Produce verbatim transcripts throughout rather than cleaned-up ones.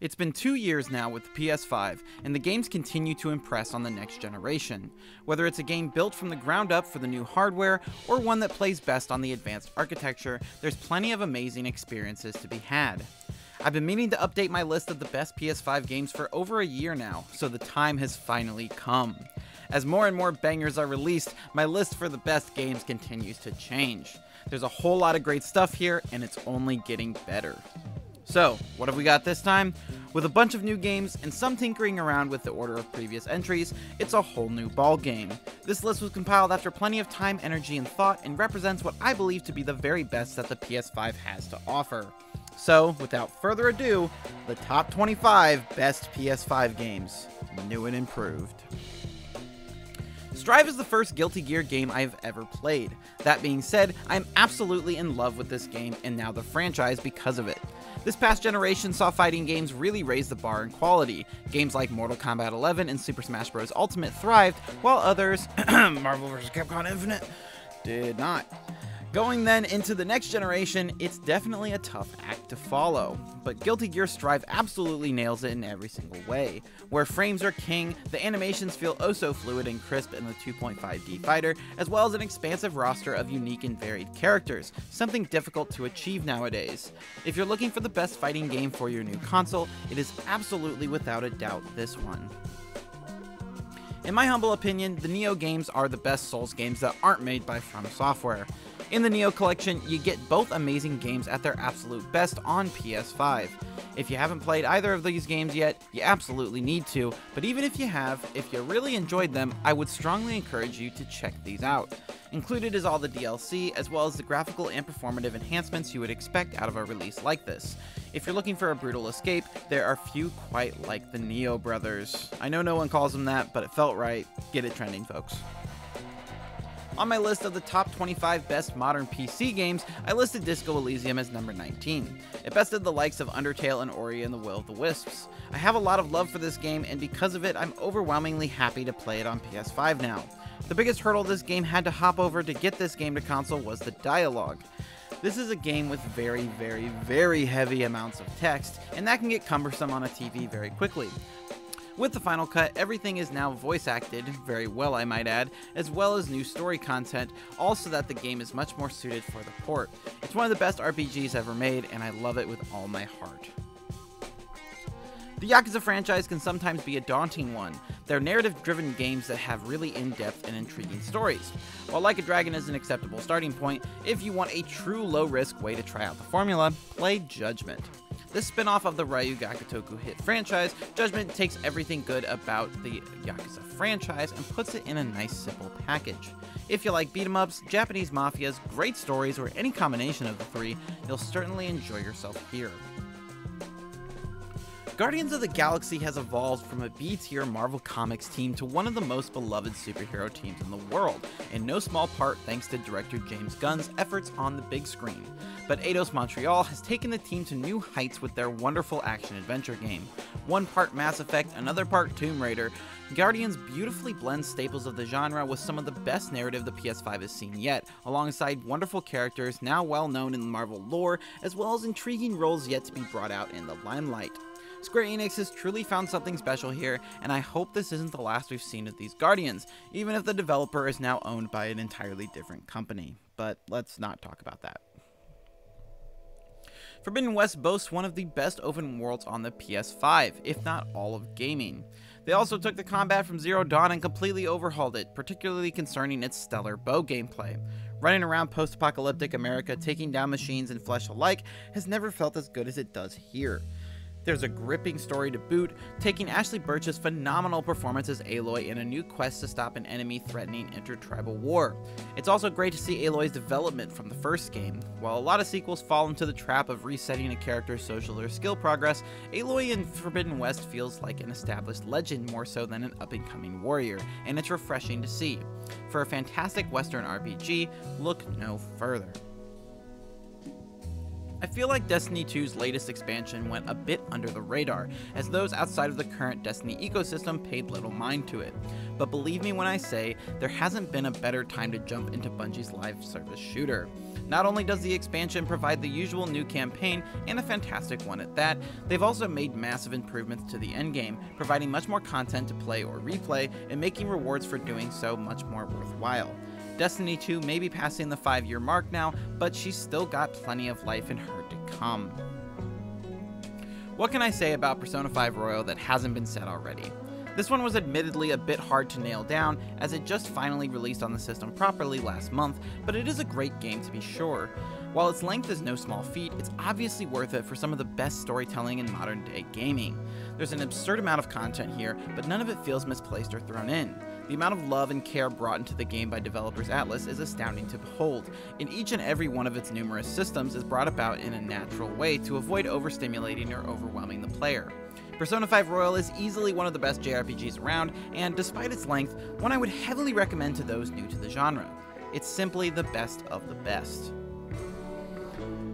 It's been two years now with the P S five, and the games continue to impress on the next generation. Whether it's a game built from the ground up for the new hardware, or one that plays best on the advanced architecture, there's plenty of amazing experiences to be had. I've been meaning to update my list of the best P S five games for over a year now, so the time has finally come. As more and more bangers are released, my list for the best games continues to change. There's a whole lot of great stuff here, and it's only getting better. So, what have we got this time? With a bunch of new games and some tinkering around with the order of previous entries, it's a whole new ballgame. This list was compiled after plenty of time, energy, and thought, and represents what I believe to be the very best that the P S five has to offer. So, without further ado, the top twenty-five best P S five games, new and improved. Strive is the first Guilty Gear game I've ever played. That being said, I'm absolutely in love with this game and now the franchise because of it. This past generation saw fighting games really raise the bar in quality. Games like Mortal Kombat eleven and Super Smash Bros. Ultimate thrived, while others, Marvel versus. Capcom Infinite, did not. Going then into the next generation, it's definitely a tough act to follow, but Guilty Gear Strive absolutely nails it in every single way. Where frames are king, the animations feel oh so fluid and crisp in the two point five D fighter, as well as an expansive roster of unique and varied characters, something difficult to achieve nowadays. If you're looking for the best fighting game for your new console, it is absolutely without a doubt this one. In my humble opinion, the Neo games are the best Souls games that aren't made by From Software. In the Neo collection, you get both amazing games at their absolute best on P S five. If you haven't played either of these games yet, you absolutely need to, but even if you have, if you really enjoyed them, I would strongly encourage you to check these out. Included is all the D L C, as well as the graphical and performative enhancements you would expect out of a release like this. If you're looking for a brutal escape, there are few quite like the Neo brothers. I know no one calls them that, but it felt right. Get it trending, folks. On my list of the top twenty-five best modern P C games, I listed Disco Elysium as number nineteen. It bested the likes of Undertale and Ori and the Will of the Wisps. I have a lot of love for this game, and because of it, I'm overwhelmingly happy to play it on P S five now. The biggest hurdle this game had to hop over to get this game to console was the dialogue. This is a game with very, very, very heavy amounts of text, and that can get cumbersome on a T V very quickly. With the final cut, everything is now voice acted, very well I might add, as well as new story content, all so that the game is much more suited for the port. It's one of the best R P Gs ever made, and I love it with all my heart. The Yakuza franchise can sometimes be a daunting one. They're narrative-driven games that have really in-depth and intriguing stories. While Like a Dragon is an acceptable starting point, if you want a true low-risk way to try out the formula, play Judgment. This spin-off of the Ryu Ga Gotoku hit franchise, Judgment takes everything good about the Yakuza franchise and puts it in a nice simple package. If you like beat-em-ups, Japanese mafias, great stories, or any combination of the three, you'll certainly enjoy yourself here. Guardians of the Galaxy has evolved from a B-tier Marvel Comics team to one of the most beloved superhero teams in the world, in no small part thanks to director James Gunn's efforts on the big screen. But Eidos Montreal has taken the team to new heights with their wonderful action-adventure game. One part Mass Effect, another part Tomb Raider, Guardians beautifully blends staples of the genre with some of the best narrative the P S five has seen yet, alongside wonderful characters now well known in Marvel lore, as well as intriguing roles yet to be brought out in the limelight. Square Enix has truly found something special here, and I hope this isn't the last we've seen of these Guardians, even if the developer is now owned by an entirely different company. But let's not talk about that. Forbidden West boasts one of the best open worlds on the P S five, if not all of gaming. They also took the combat from Zero Dawn and completely overhauled it, particularly concerning its stellar bow gameplay. Running around post-apocalyptic America, taking down machines and flesh alike has never felt as good as it does here. There's a gripping story to boot, taking Ashley Birch's phenomenal performance as Aloy in a new quest to stop an enemy threatening intertribal war. It's also great to see Aloy's development from the first game. While a lot of sequels fall into the trap of resetting a character's social or skill progress, Aloy in Forbidden West feels like an established legend more so than an up-and-coming warrior, and it's refreshing to see. For a fantastic Western R P G, look no further. I feel like Destiny two's latest expansion went a bit under the radar, as those outside of the current Destiny ecosystem paid little mind to it. But believe me when I say, there hasn't been a better time to jump into Bungie's live service shooter. Not only does the expansion provide the usual new campaign, and a fantastic one at that, they've also made massive improvements to the endgame, providing much more content to play or replay, and making rewards for doing so much more worthwhile. Destiny two may be passing the five year mark now, but she's still got plenty of life in her to come. What can I say about Persona five Royal that hasn't been said already? This one was admittedly a bit hard to nail down, as it just finally released on the system properly last month, but it is a great game to be sure. While its length is no small feat, it's obviously worth it for some of the best storytelling in modern day gaming. There's an absurd amount of content here, but none of it feels misplaced or thrown in. The amount of love and care brought into the game by developers Atlus is astounding to behold, and each and every one of its numerous systems is brought about in a natural way to avoid overstimulating or overwhelming the player. Persona five Royal is easily one of the best J R P Gs around, and despite its length, one I would heavily recommend to those new to the genre. It's simply the best of the best.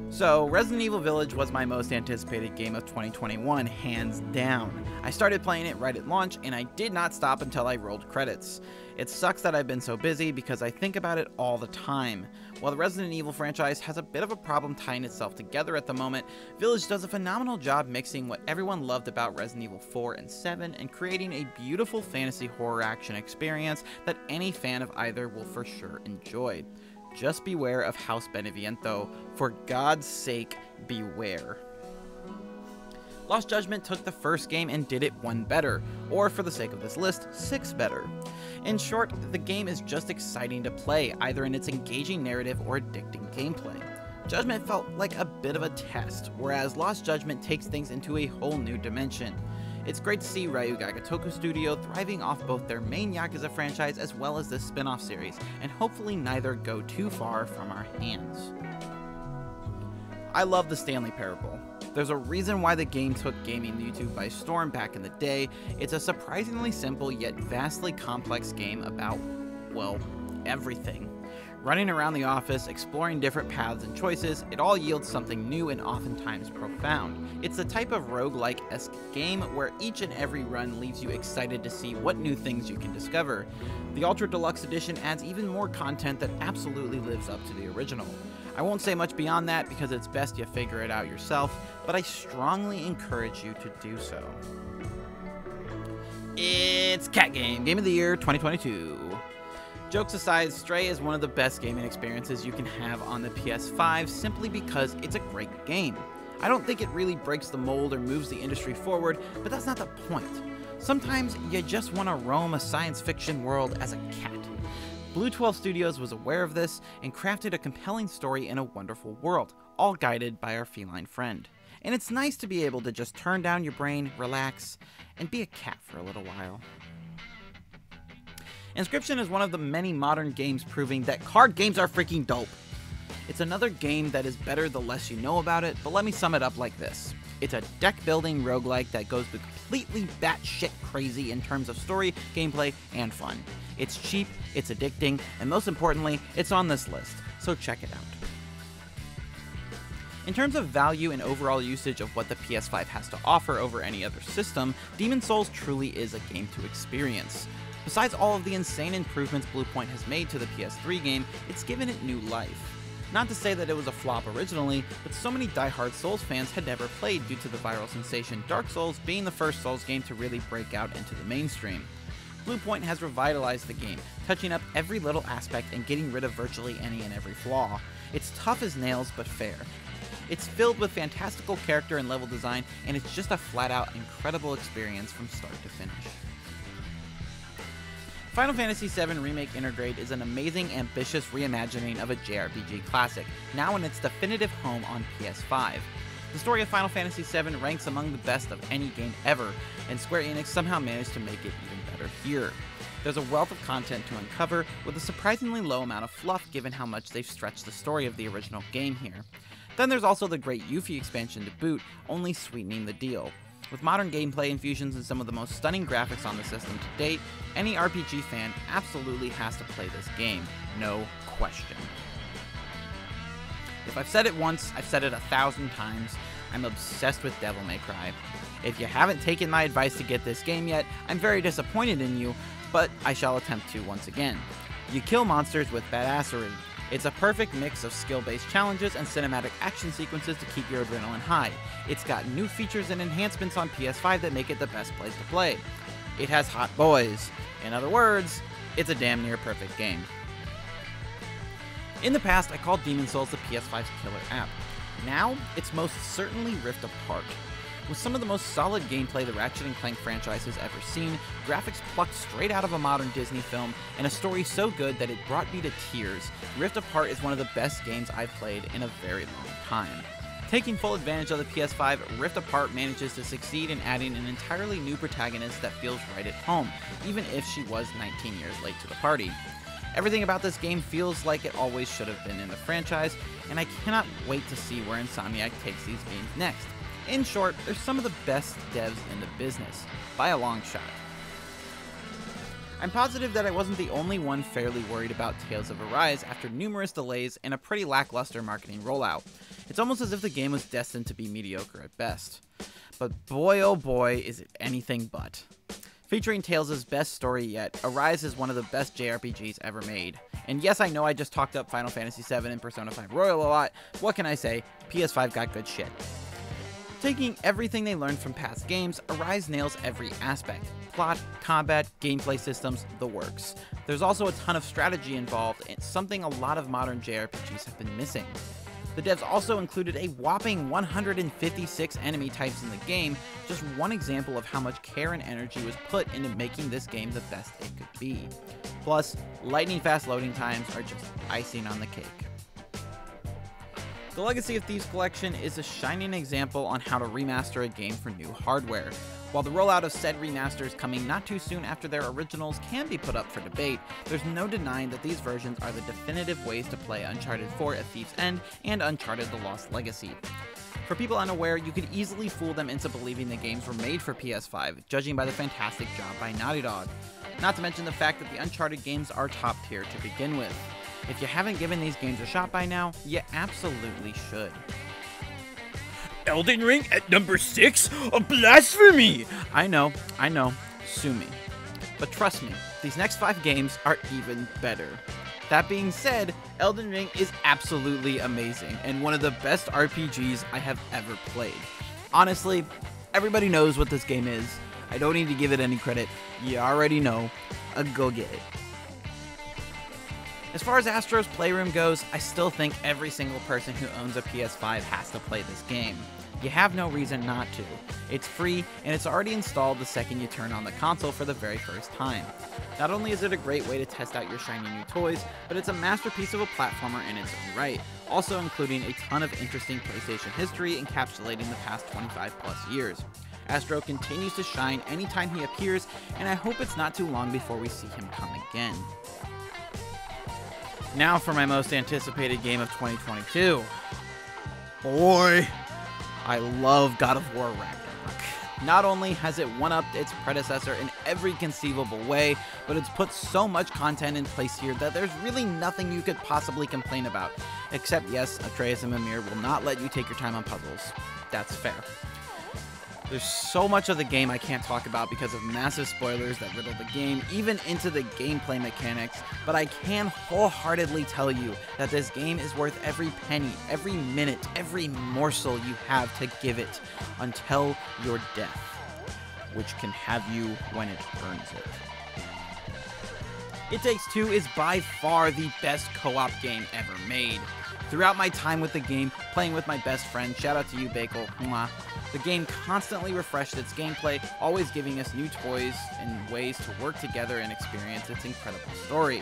So, Resident Evil Village was my most anticipated game of twenty twenty-one, hands down. I started playing it right at launch, and I did not stop until I rolled credits. It sucks that I've been so busy because I think about it all the time. While the Resident Evil franchise has a bit of a problem tying itself together at the moment, Village does a phenomenal job mixing what everyone loved about Resident Evil four and seven and creating a beautiful fantasy horror action experience that any fan of either will for sure enjoy. Just beware of House Beneviento. For God's sake, beware. Lost Judgment took the first game and did it one better, or for the sake of this list, six better. In short, the game is just exciting to play, either in its engaging narrative or addicting gameplay. Judgment felt like a bit of a test, whereas Lost Judgment takes things into a whole new dimension. It's great to see Ryu Ga Gotoku Studio thriving off both their main Yakuza franchise as well as this spin-off series, and hopefully neither go too far from our hands. I love the Stanley Parable. There's a reason why the game took gaming YouTube by storm back in the day. It's a surprisingly simple yet vastly complex game about, well, everything. Running around the office, exploring different paths and choices, it all yields something new and oftentimes profound. It's the type of roguelike-esque game where each and every run leaves you excited to see what new things you can discover. The Ultra Deluxe Edition adds even more content that absolutely lives up to the original. I won't say much beyond that because it's best you figure it out yourself, but I strongly encourage you to do so. It's Cat Game, Game of the Year twenty twenty-two. Jokes aside, Stray is one of the best gaming experiences you can have on the P S five simply because it's a great game. I don't think it really breaks the mold or moves the industry forward, but that's not the point. Sometimes you just want to roam a science fiction world as a cat. Blue twelve Studios was aware of this and crafted a compelling story in a wonderful world, all guided by our feline friend. And it's nice to be able to just turn down your brain, relax, and be a cat for a little while. Inscription is one of the many modern games proving that card games are freaking dope. It's another game that is better the less you know about it, but let me sum it up like this. It's a deck-building roguelike that goes completely batshit crazy in terms of story, gameplay, and fun. It's cheap, it's addicting, and most importantly, it's on this list, so check it out. In terms of value and overall usage of what the P S five has to offer over any other system, Demon's Souls truly is a game to experience. Besides all of the insane improvements Bluepoint has made to the P S three game, it's given it new life. Not to say that it was a flop originally, but so many diehard Souls fans had never played due to the viral sensation Dark Souls being the first Souls game to really break out into the mainstream. Bluepoint has revitalized the game, touching up every little aspect and getting rid of virtually any and every flaw. It's tough as nails, but fair. It's filled with fantastical character and level design, and it's just a flat-out incredible experience from start to finish. Final Fantasy seven Remake Intergrade is an amazing, ambitious reimagining of a J R P G classic, now in its definitive home on P S five. The story of Final Fantasy seven ranks among the best of any game ever, and Square Enix somehow managed to make it even better here. There's a wealth of content to uncover, with a surprisingly low amount of fluff given how much they've stretched the story of the original game here. Then there's also the great Yuffie expansion to boot, only sweetening the deal. With modern gameplay infusions and some of the most stunning graphics on the system to date, any R P G fan absolutely has to play this game, no question. If I've said it once, I've said it a thousand times, I'm obsessed with Devil May Cry. If you haven't taken my advice to get this game yet, I'm very disappointed in you, but I shall attempt to once again. You kill monsters with badassery. It's a perfect mix of skill-based challenges and cinematic action sequences to keep your adrenaline high. It's got new features and enhancements on P S five that make it the best place to play. It has hot boys. In other words, it's a damn near perfect game. In the past, I called Demon's Souls the P S five's killer app. Now, it's most certainly Rift Apart. With some of the most solid gameplay the Ratchet and Clank franchise has ever seen, graphics plucked straight out of a modern Disney film, and a story so good that it brought me to tears, Rift Apart is one of the best games I've played in a very long time. Taking full advantage of the P S five, Rift Apart manages to succeed in adding an entirely new protagonist that feels right at home, even if she was nineteen years late to the party. Everything about this game feels like it always should have been in the franchise, and I cannot wait to see where Insomniac takes these games next. In short, they're some of the best devs in the business, by a long shot. I'm positive that I wasn't the only one fairly worried about Tales of Arise after numerous delays and a pretty lackluster marketing rollout. It's almost as if the game was destined to be mediocre at best. But boy oh boy is it anything but. Featuring Tales' best story yet, Arise is one of the best J R P Gs ever made. And yes, I know I just talked up Final Fantasy seven and Persona five Royal a lot, but what can I say, P S five got good shit. Taking everything they learned from past games, Arise nails every aspect. Plot, combat, gameplay systems, the works. There's also a ton of strategy involved, and something a lot of modern J R P Gs have been missing. The devs also included a whopping one hundred fifty-six enemy types in the game, just one example of how much care and energy was put into making this game the best it could be. Plus, lightning fast loading times are just icing on the cake. The Legacy of Thieves Collection is a shining example on how to remaster a game for new hardware. While the rollout of said remasters coming not too soon after their originals can be put up for debate, there's no denying that these versions are the definitive ways to play Uncharted four A Thief's End and Uncharted The Lost Legacy. For people unaware, you could easily fool them into believing the games were made for P S five, judging by the fantastic job by Naughty Dog. Not to mention the fact that the Uncharted games are top tier to begin with. If you haven't given these games a shot by now, you absolutely should. Elden Ring at number six? A blasphemy! I know, I know, sue me. But trust me, these next five games are even better. That being said, Elden Ring is absolutely amazing and one of the best R P Gs I have ever played. Honestly, everybody knows what this game is. I don't need to give it any credit. You already know. Uh, go get it. As far as Astro's Playroom goes, I still think every single person who owns a P S five has to play this game. You have no reason not to. It's free, and it's already installed the second you turn on the console for the very first time. Not only is it a great way to test out your shiny new toys, but it's a masterpiece of a platformer in its own right, also including a ton of interesting PlayStation history encapsulating the past twenty-five plus years. Astro continues to shine anytime he appears, and I hope it's not too long before we see him come again. Now for my most anticipated game of twenty twenty-two. Boy, I love God of War Ragnarok. Not only has it one-upped its predecessor in every conceivable way, but it's put so much content in place here that there's really nothing you could possibly complain about. Except, yes, Atreus and Mimir will not let you take your time on puzzles. That's fair. There's so much of the game I can't talk about because of massive spoilers that riddle the game, even into the gameplay mechanics, but I can wholeheartedly tell you that this game is worth every penny, every minute, every morsel you have to give it until your death, which can have you when it earns it. It Takes Two is by far the best co-op game ever made. Throughout my time with the game, playing with my best friend, shout out to you, Bakel, mwah, the game constantly refreshed its gameplay, always giving us new toys and ways to work together and experience its incredible story.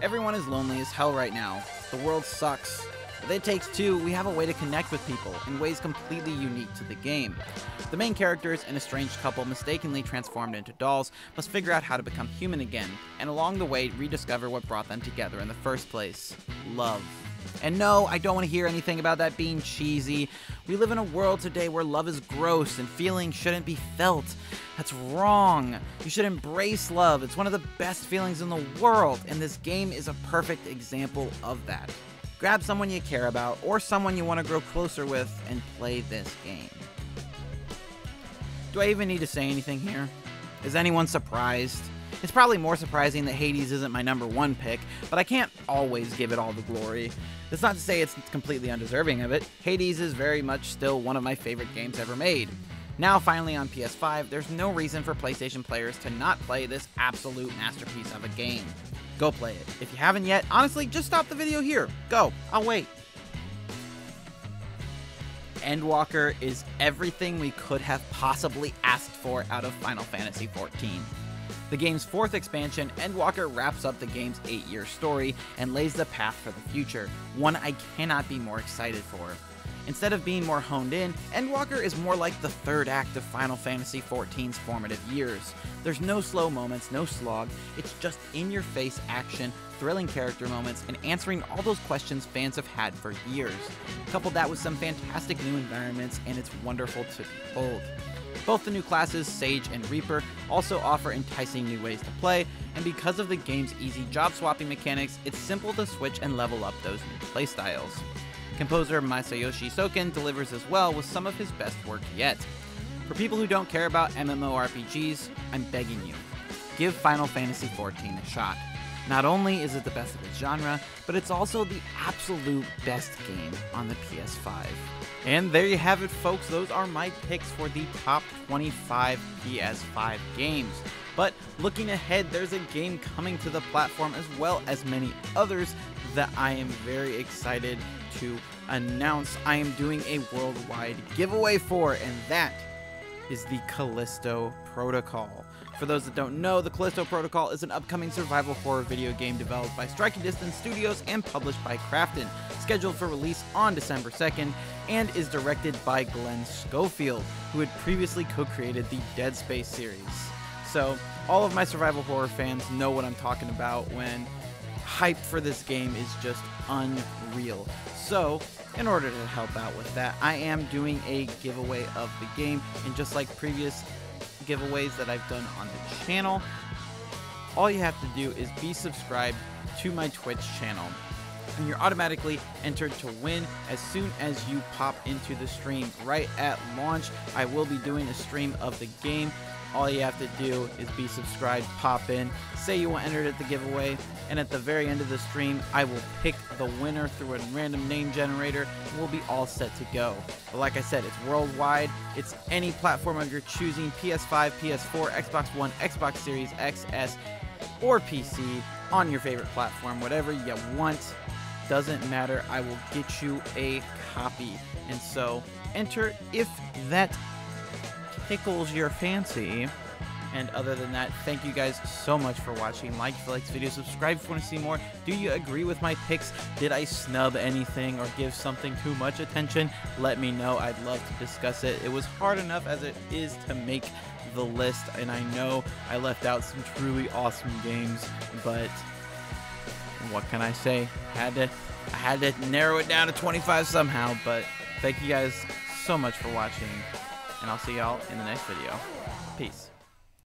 Everyone is lonely as hell right now. The world sucks. With It Takes Two, we have a way to connect with people in ways completely unique to the game. The main characters, an estranged couple mistakenly transformed into dolls, must figure out how to become human again, and along the way rediscover what brought them together in the first place, love. And no, I don't want to hear anything about that being cheesy. We live in a world today where love is gross and feeling shouldn't be felt. That's wrong. You should embrace love. It's one of the best feelings in the world, and this game is a perfect example of that. Grab someone you care about or someone you want to grow closer with and play this game. Do I even need to say anything here? Is anyone surprised? It's probably more surprising that Hades isn't my number one pick, but I can't always give it all the glory. That's not to say it's completely undeserving of it. Hades is very much still one of my favorite games ever made. Now finally on P S five, there's no reason for PlayStation players to not play this absolute masterpiece of a game. Go play it. If you haven't yet, honestly, just stop the video here. Go. I'll wait. Endwalker is everything we could have possibly asked for out of Final Fantasy fourteen. The game's fourth expansion, Endwalker wraps up the game's eight-year story and lays the path for the future, one I cannot be more excited for. Instead of being more honed in, Endwalker is more like the third act of Final Fantasy fourteen's formative years. There's no slow moments, no slog, it's just in-your-face action, thrilling character moments, and answering all those questions fans have had for years. Couple that with some fantastic new environments, and it's wonderful to behold. Both the new classes, Sage and Reaper, also offer enticing new ways to play, and because of the game's easy job-swapping mechanics, it's simple to switch and level up those new playstyles. Composer Masayoshi Soken delivers as well with some of his best work yet. For people who don't care about MMORPGs, I'm begging you, give Final Fantasy fourteen a shot. Not only is it the best of its genre, but it's also the absolute best game on the P S five. And there you have it, folks. Those are my picks for the top twenty-five P S five games. But looking ahead, there's a game coming to the platform as well as many others that I am very excited to announce. I am doing a worldwide giveaway for, and that is the Callisto Protocol. For those that don't know, the Callisto Protocol is an upcoming survival horror video game developed by Striking Distance Studios and published by Krafton, scheduled for release on December second, and is directed by Glenn Schofield, who had previously co-created the Dead Space series. So, all of my survival horror fans know what I'm talking about when hype for this game is just unreal. So, in order to help out with that, I am doing a giveaway of the game, and just like previous giveaways that I've done on the channel, all you have to do is be subscribed to my Twitch channel, and you're automatically entered to win as soon as you pop into the stream. Right at launch, I will be doing a stream of the game. All you have to do is be subscribed, pop in, say you want entered at the giveaway, and at the very end of the stream, I will pick the winner through a random name generator, and we'll be all set to go. But like I said, it's worldwide. It's any platform of your choosing, P S five, P S four, Xbox One, Xbox Series X, S, or P C, on your favorite platform, whatever you want. Doesn't matter. I will get you a copy. And so, enter if that tickles your fancy. And other than that, thank you guys so much for watching. Like if you like this video, subscribe if you want to see more. Do you agree with my picks? Did I snub anything or give something too much attention? Let me know. I'd love to discuss it. It was hard enough as it is to make the list, and I know I left out some truly awesome games, but what can I say? Had to, I had to narrow it down to twenty-five somehow. But thank you guys so much for watching, and I'll see y'all in the next video. Peace.